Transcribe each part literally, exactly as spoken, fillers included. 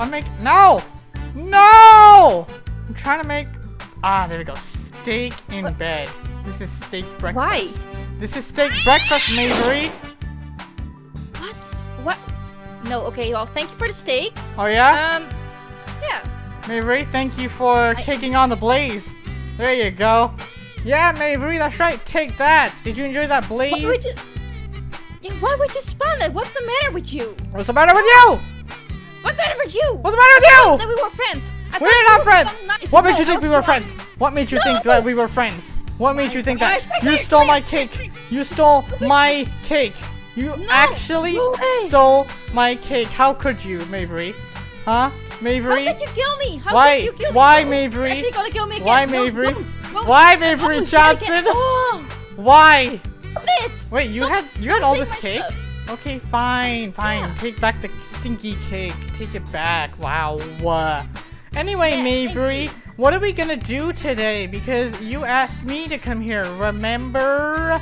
I'm making... No! No! I'm trying to make... Ah, there we go. Steak in what? Bed. This is steak breakfast. Why? This is steak breakfast, Mavery. What? What? No, okay, well, thank you for the steak. Oh, yeah? Um, yeah. Mavery, thank you for I... taking on the blaze. There you go. Yeah, Mavery, that's right. Take that. Did you enjoy that blaze? Why would you... Why would you spawn it? What's the matter with you? What's the matter with you? What's the matter with you? What's the matter with you? I thought that we were friends. I we're not friends. Nice. What, no, made you think we were friends? What made you no. think that we were friends? What made you think that? You stole my cake. You stole my cake. You no. actually no stole my cake. How could you, Mavery? Huh? Mavery? How could you kill me? How Why? could you kill me? Why, Mavery? You're gonna kill me again. Why, Mavery? No, don't. Why, Mavery don't. Johnson? Oh. Why? Wait, you don't, had you had all this cake? Stuff. Okay, fine, fine. Yeah. Take back the stinky cake. Take it back. Wow. Uh, anyway, yeah, Mavery, what are we gonna do today? Because you asked me to come here, remember?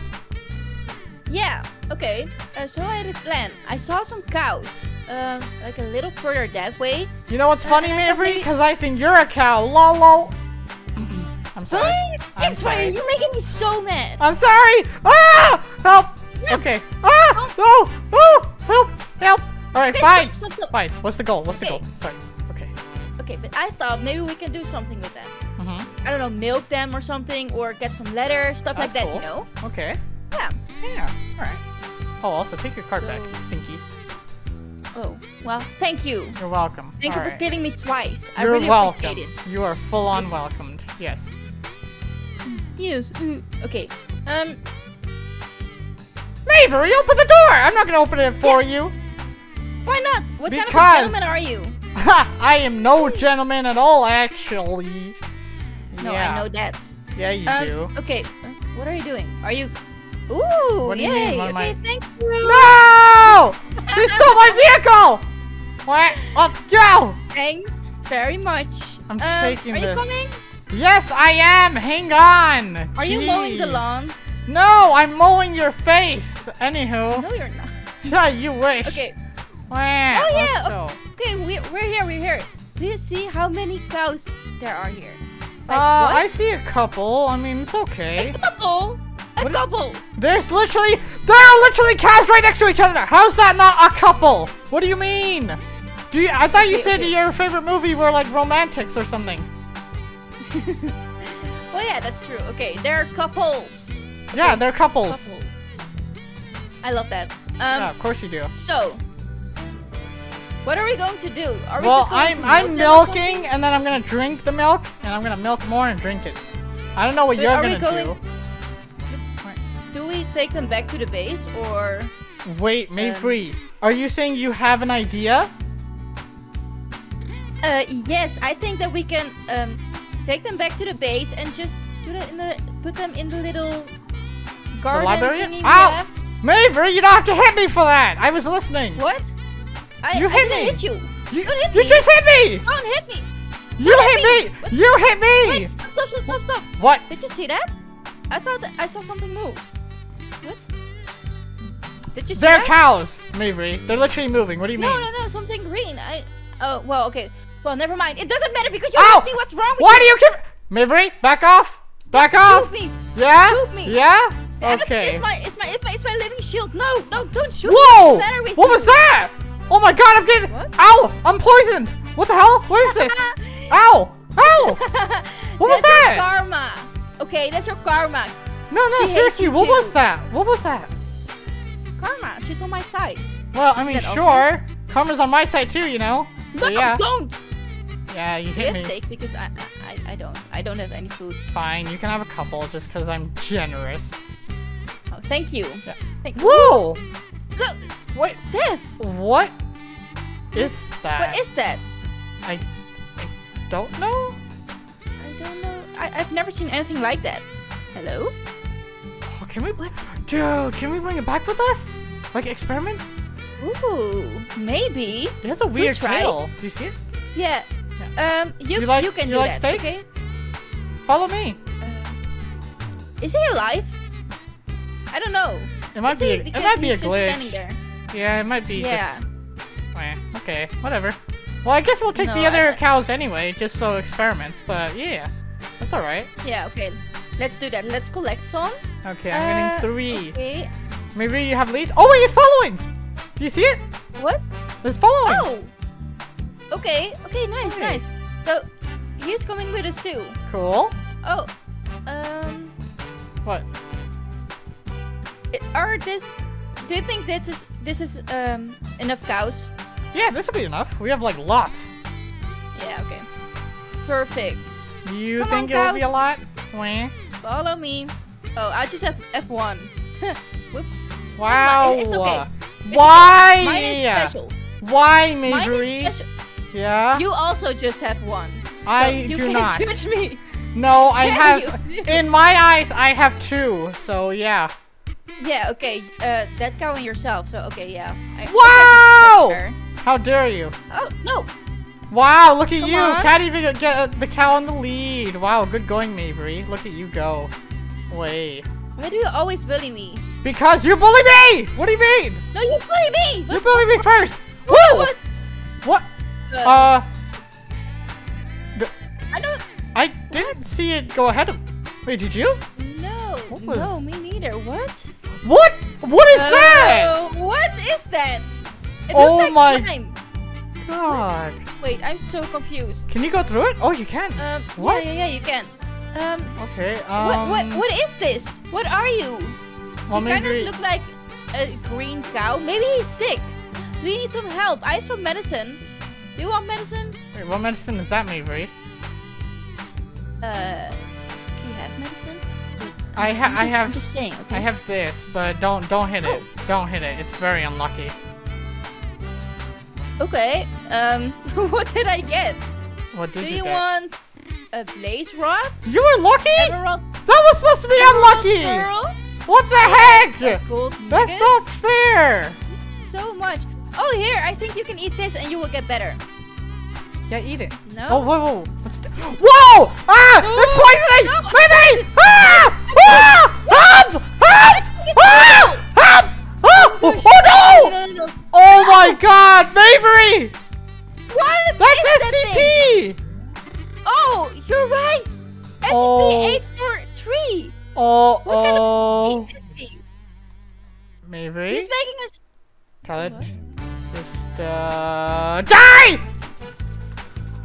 Yeah. Okay. Uh, so I had a plan. I saw some cows. Um, uh, like a little further that way. You know what's funny, uh, Mavery? Because I think you're a cow. Lol. lol. I'm sorry. I'm sorry. You're making me so mad. I'm sorry. Ah! Help! No. Okay. Ah! No! Oh! Help! Help! All right, okay, fine. Stop, stop, stop. Fine. What's the goal? What's okay. the goal? Sorry. Okay. Okay, but I thought maybe we can do something with them. Mm-hmm. I don't know, milk them or something, or get some leather, stuff That's like that. Cool. You know? Okay. Yeah. Yeah. All right. Oh, also take your card so... back, stinky. Oh. Well, thank you. You're welcome. Thank All you right. for getting me twice. You're I really welcome. appreciate it. You are full on welcomed. Yes. Yes. Okay. Um. Mavery, open the door! I'm not gonna open it for yeah. you. Why not? What because kind of a gentleman are you? I am no gentleman at all, actually. No, yeah. I know that. Yeah, you um, do. Okay. What are you doing? Are you? Ooh! What do yay! You mean? What okay, I... thank you. No! They stole my vehicle! What? Let's go! Thanks very much. I'm um, taking this. Are you coming? Yes, I am! Hang on! Are Jeez. you mowing the lawn? No, I'm mowing your face! Anywho. No, you're not. Yeah, you wish. Okay. Wah, oh, yeah! Okay, we, we're here, we're here. Do you see how many cows there are here? Like, uh, what? I see a couple. I mean, it's okay. A couple? A what couple! Is, there's literally... There are literally cows right next to each other! How's that not a couple? What do you mean? Do you? I thought you okay, said okay. your favorite movie were like romantics or something. Well, yeah, that's true. Okay, there are couples. Okay, yeah, there are couples. couples. I love that. Um, yeah, of course you do. So, what are we going to do? Are we well, just going I'm to milk I'm milking, and then I'm gonna drink the milk, and I'm gonna milk more and drink it. I don't know what but you're gonna going... do. Do we take them back to the base, or? Wait, Mavery, um... are you saying you have an idea? Uh, yes, I think that we can. Um, Take them back to the base and just do that in the, put them in the little garden. The library? Ow! Mavery, you don't have to hit me for that! I was listening. What? I, you I hit, me. hit you. You, don't hit you me. You just hit me! Don't hit me! You don't hit, hit me! me. You hit me! Wait, stop, stop, stop, stop, stop! What? Did you see that? I thought that I saw something move. What? Did you see They're that? They're cows, Mavery. They're literally moving. What do you no, mean? No, no, no, something green. I. Oh, well, okay. Well, never mind. It doesn't matter because you asked me what's wrong with Why you. Why do you keep... Mavery, back off. Back yeah, off. Shoot me. Yeah? Shoot me. Yeah? Okay. It's my, it's my, it's my, it's my living shield. No, no, don't shoot Whoa. me. Whoa! What you. was that? Oh my god, I'm getting... What? Ow! I'm poisoned. What the hell? What is this? Ow! Ow! What was that? That's your karma. Okay, that's your karma. No, no, she seriously. What too. was that? What was that? Karma. She's on my side. Well, I mean, sure. Obvious? Karma's on my side too, you know? No, yeah. don't! Yeah, you hit me. Steak because I, I, I don't, I don't have any food. Fine, you can have a couple just because I'm generous. Oh, thank you. Yeah. Thank Whoa! Look. What? That. What is that? What is that? I, I don't know. I don't know. I, I've never seen anything like that. Hello? Oh, can we? What? Dude, can we bring it back with us? Like experiment? Ooh, maybe. It has a weird trail. Do you see it? Yeah. Yeah. Um, you, you, like, you can you do like that. Steak? Okay. Follow me. Uh, is he alive? I don't know. It might is be. A, it might be a glitch. There. Yeah, it might be. Yeah. Just, okay. Whatever. Well, I guess we'll take no, the other cows anyway, just so experiments, but yeah. That's alright. Yeah, okay. Let's do that. Let's collect some. Okay, I'm uh, getting three. Okay. Maybe you have leads. Oh wait, it's following! You see it? What? It's following! Oh! Okay, okay, nice, okay. nice. So, he's coming with us too. Cool. Oh, um... What? It, are this... Do you think this is, this is um, enough cows? Yeah, this will be enough. We have like lots. Yeah, okay. Perfect. You Come think on, it cows. will be a lot? Wah. Follow me. Oh, I just have F one. Whoops. Wow. It's okay. It's Why? Okay. Mine is special. Why, Mavery? Mine is special. Yeah. You also just have one. I so you do can't not. Judge me. No, I have. In my eyes, I have two. So yeah. Yeah. Okay. Uh, that cow and yourself. So okay. Yeah. I, wow! I How dare you? Oh no! Wow! Look at Come you. On. Can't even get uh, the cow in the lead. Wow! Good going, Mavery. Look at you go. Wait. Why do you always bully me? Because you bully me! What do you mean? No, you bully me! You bully me first! Woo! What? What? What? Uh... I don't... I didn't see it go ahead of... Wait, did you? No. Was... No, me neither. What? What? What is uh, that? What is that? It oh looks like my... slime. God. What? Wait, I'm so confused. Can you go through it? Oh, you can. Um, what? Yeah, yeah, yeah, you can. Um... Okay, um... What, what, what is this? What are you? Well, you kind of look like a green cow. Maybe he's sick. We need some help. I have some medicine. You want medicine? Wait, what medicine is that, Mavery? Uh, do you have medicine? I, ha just, I have. I'm just saying. Okay. I have this, but don't don't hit oh. it. Don't hit it. It's very unlucky. Okay. Um, what did I get? What did do you, you get? want? A blaze rod? You were lucky. Emerald that was supposed to be Emerald unlucky. Pearl? What the heck? That's not fair! So much. Oh, here, I think you can eat this and you will get better. Yeah, eat it. No. Oh, whoa, whoa. What's that? Whoa! Ah! No. That's poisoning! No. Baby! Ah! Ah! Help! Help! Ah! Help! Ah! Oh, oh, no! Oh my god, Mavery! What? That's S C P! Oh, you're right! S C P eight forty-three! Oh, what kind oh. of thing? Mavery? He's making us. Tell what? it. Just, uh. Die!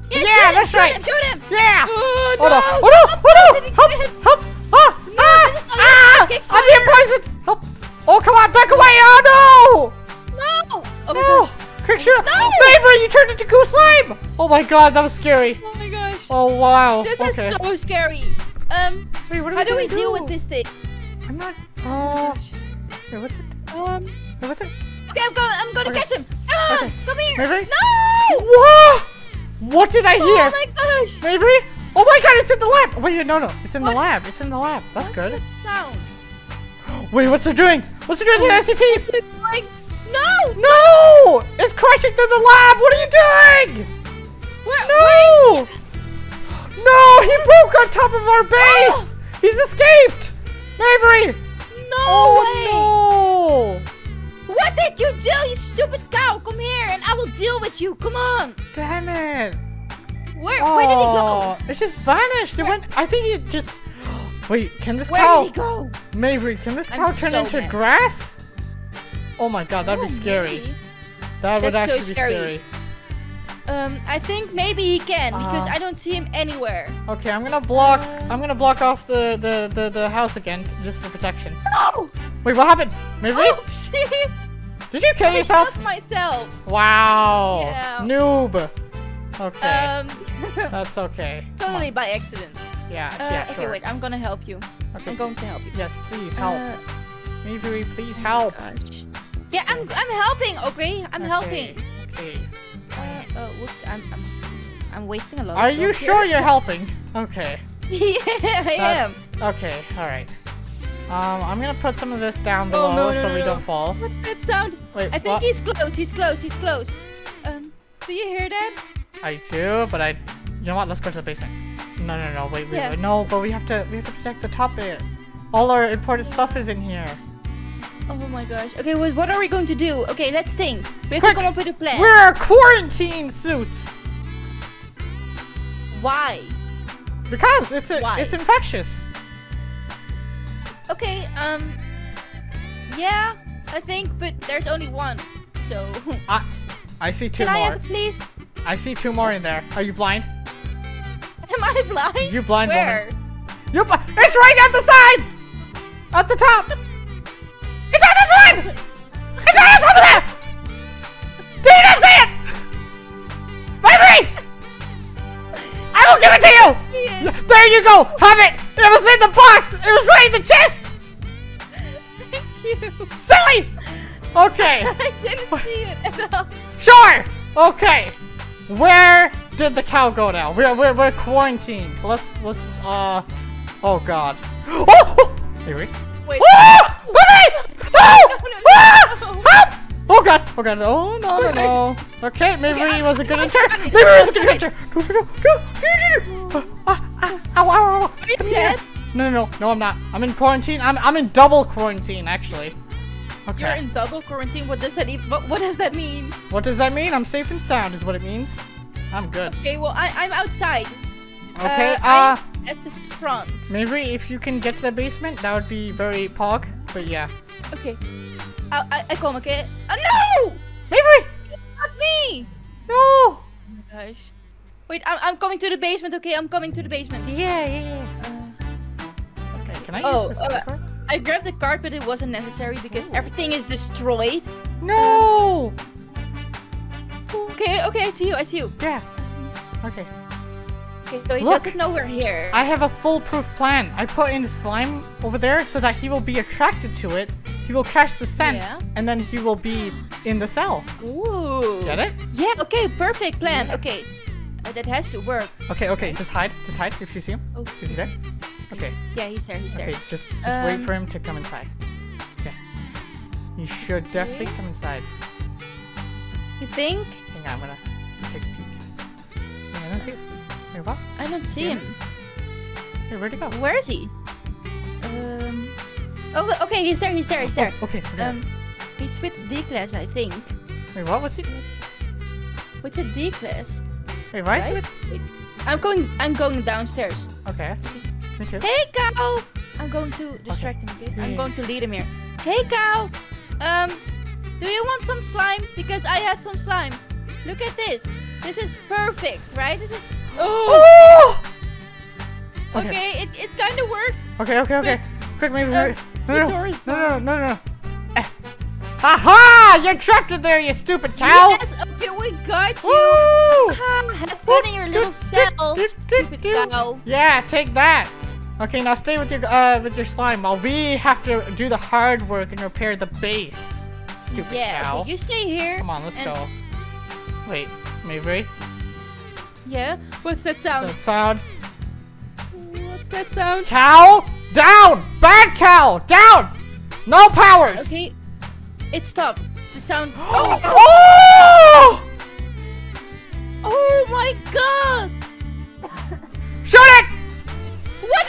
Yeah, yeah that's him, right. Shoot him, shoot him! Yeah! Oh, no. oh no! Oh no! Oh no! Help! Help! Ah! No, ah! Ah! I'm being poisoned! Help! Oh, come on, back away! Oh no! No! Oh my no. gosh. Quick shoot! No! Mavery, you turned into goo slime! Oh my god, that was scary. Oh my gosh. Oh wow. This okay. is so scary. Um, Wait, what how do we do? deal with this thing? I'm not. Uh, wait, what's it? Um, wait, what's it? Okay, I'm going. I'm going okay. to catch him. Ah, okay. Come here. Mavery? No! What? What did I hear? Oh my gosh! Mavery? Oh my god! It's in the lab. Wait, no, no, it's in what? the lab. It's in the lab. That's what's good. That sound? Wait, what's it doing? What's it doing to the S C Ps? No! No! It's crashing through the lab. What are you doing? Where, no! Where No, he broke on top of our base! Oh. He's escaped! Mavery! No oh, way! No. What did you do, you stupid cow? Come here and I will deal with you, come on! Damn it! Where, oh, where did he go? It just vanished! It went, I think it just... Wait, can this where cow... Where did he go? Mavery, can this cow I'm turn so into mad. grass? Oh my god, that'd oh, be scary. Maybe. That That's would actually so scary. be scary. Um, I think maybe he can, because uh, I don't see him anywhere. Okay, I'm gonna block, uh, I'm gonna block off the, the, the, the house again, just for protection. No! Wait, what happened? Mavery? Oops. Did you kill I yourself? I killed myself. Wow. Yeah. Noob. Okay. Um, That's okay. Totally by accident. Yeah, uh, yeah, sure. Okay, wait, I'm gonna help you. Okay. I'm going to help you. Yes, please help. Uh, Mavery, please help. Oh yeah, I'm, I'm helping, okay? I'm okay. helping. Okay. Oh, whoops, I'm, I'm, I'm wasting a lot Are of you sure here. you're helping? Okay. Yeah, I That's, am. Okay, alright. Um, I'm gonna put some of this down below oh, no, no, so no, we no. don't fall. What's that sound? Wait, I think what? he's close, he's close, he's close. Um, do you hear that? I do, but I... You know what, let's go to the basement. No, no, no, wait, wait, yeah. wait. No, but we have to, we have to protect the top bit. All our important stuff is in here. Oh my gosh. Okay, well, what are we going to do? Okay, let's think. We have Quick. to come up with a plan. Wear quarantine suits. Why? Because it's a, Why? it's infectious. Okay, um, yeah, I think, but there's only one, so. I, I see two Can more. Can I have it, please? I see two more in there. Are you blind? Am I blind? You blind Where? woman. You're blind. It's right at the side. At the top. It's on the side. It's right on top of that. Do you not see it? Mavery! I will give it to you. There you go. Have it. It was in the box. It was right in the chest. Thank you. Silly. Okay. I didn't see it at all. Sure. Okay. Where did the cow go now? We're we're we're quarantined. Let's let's uh. Oh God. Oh! oh! Avery. Wait. Oh! No. Avery! Oh! No, no, no, no. Help! Oh God! Oh God! Oh no no no! Okay, Mavery was a good intern. Mavery was a good intern. Go go go go! Ah ah! Ow ow ow! Come here! No no no no! I'm not. I'm in quarantine. I'm I'm in double quarantine actually. Okay. You're in double quarantine. What does that even? What, what does that mean? What does that mean? I'm safe and sound, is what it means. I'm good. Okay. Well, I, I'm outside. Okay. Uh, uh I'm at the front. Maybe if you can get to the basement, that would be very pog. But yeah. Okay. I I, I come. Okay. Oh, no! Maybe. Not me. No. Oh my gosh. Wait. I'm I'm coming to the basement. Okay. I'm coming to the basement. Yeah. Yeah. Yeah. Uh, okay. Can I oh, use the okay. card? I grabbed the card, but it wasn't necessary because Ooh. everything is destroyed. No! Okay, okay, I see you, I see you. Yeah. Okay. Okay, so he Look, doesn't know we're here. I have a foolproof plan. I put in slime over there so that he will be attracted to it. He will catch the scent, yeah. and then he will be in the cell. Ooh. Get it? Yeah, okay, perfect plan. Yeah. Okay, uh, that has to work. Okay, okay, right? just hide. Just hide if you see him. Oh. Is he there? Okay. Yeah, he's there, he's there. Okay, just, just um, wait for him to come inside. Okay. He should definitely okay. come inside. You think? Hang on, I'm gonna take a peek. I don't see him. Wait, what? I don't see him. Hey, where'd he go? Where is he? Um. Oh, okay, he's there, he's there, he's there. Oh, okay, okay. Um, he's with the D-class, I think. Wait, what? What's he? With the D-class. Wait, why right? is he with... I'm going, I'm going downstairs. Okay. Hey cow! I'm going to distract okay. him, okay? Yeah, I'm yeah. going to lead him here. Hey cow! Um, do you want some slime? Because I have some slime. Look at this. This is perfect, right? This is... Oh! Ooh! Okay, okay, it, it kind of worked. Okay, okay, okay. But, Quick, maybe... Um, no, no, no, no, no, no, no. Eh. Aha! You're trapped in there, you stupid cow! Yes, okay, we got you! Woo! Have fun in your little cell, stupid cow. Yeah, take that! Okay, now stay with your uh, with your slime while we have to do the hard work and repair the base. Stupid yeah, cow. Okay, you stay here. Come on, let's go. Wait, Mavery? Yeah? What's that sound? That sound? What's that sound? Cow! Down! Bad cow! Down! No powers! Okay, it stopped. The sound... Oh! Oh! Oh my god! Shoot it! What?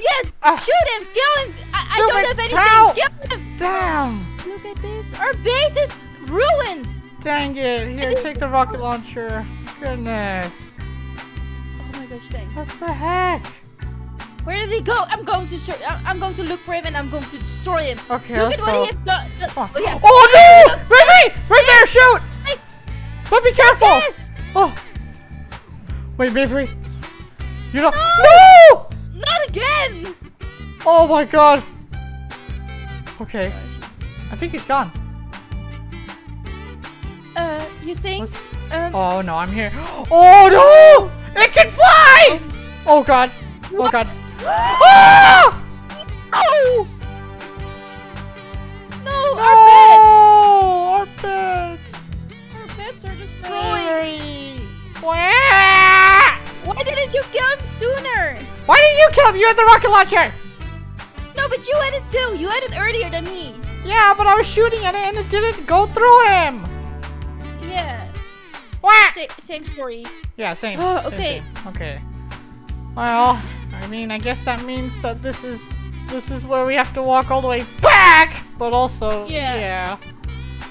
Yeah, uh, shoot him, kill him. I, I don't have anything. Cow. Kill him. Damn. Look at this. Our base is ruined. Dang it. Here, take the rocket launcher. Goodness. Oh my gosh, thanks. What the heck? Where did he go? I'm going to show, I'm going to look for him and I'm going to destroy him. Okay, look let's at what go. he has done. Oh, yeah. oh no! Right, right there, shoot! I... But be careful. Yes. Oh. Wait, Avery. You don't. No! no! Not again! Oh my god. Okay. I think he's gone. Uh, you think? Um, oh no, I'm here. Oh no! It can fly! Oh god. Oh god. Oh! No! No, no! Our beds! Our beds! Our beds are destroyed! Where? Why didn't you kill him sooner? Why didn't you kill him? You had the rocket launcher! No, but you had it too! You had it earlier than me! Yeah, but I was shooting at it and it didn't go through him! Yeah. What? Sa same story. Yeah, same. Oh, okay. Same okay. Well, I mean, I guess that means that this is... This is where we have to walk all the way back! but also, yeah. yeah.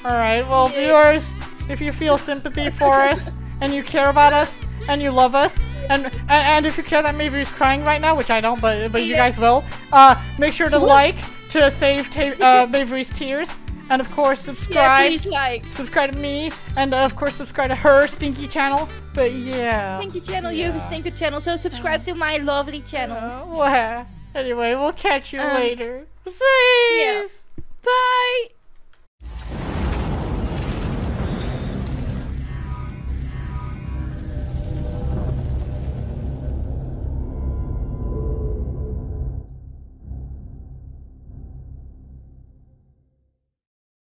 Alright, well, yeah. viewers, if you feel sympathy for us, and you care about us, and you love us, and and, and if you care that Mavery's crying right now, which I don't, but but yeah. you guys will, uh, make sure to Ooh. like to save ta uh, Mavery's tears, and of course subscribe. Yeah, please like. Subscribe to me, and uh, of course subscribe to her stinky channel. But yeah. Stinky channel, yeah. you stinky channel. So subscribe to my lovely channel. Uh, well, anyway, we'll catch you um, later. See. Yeah. Bye.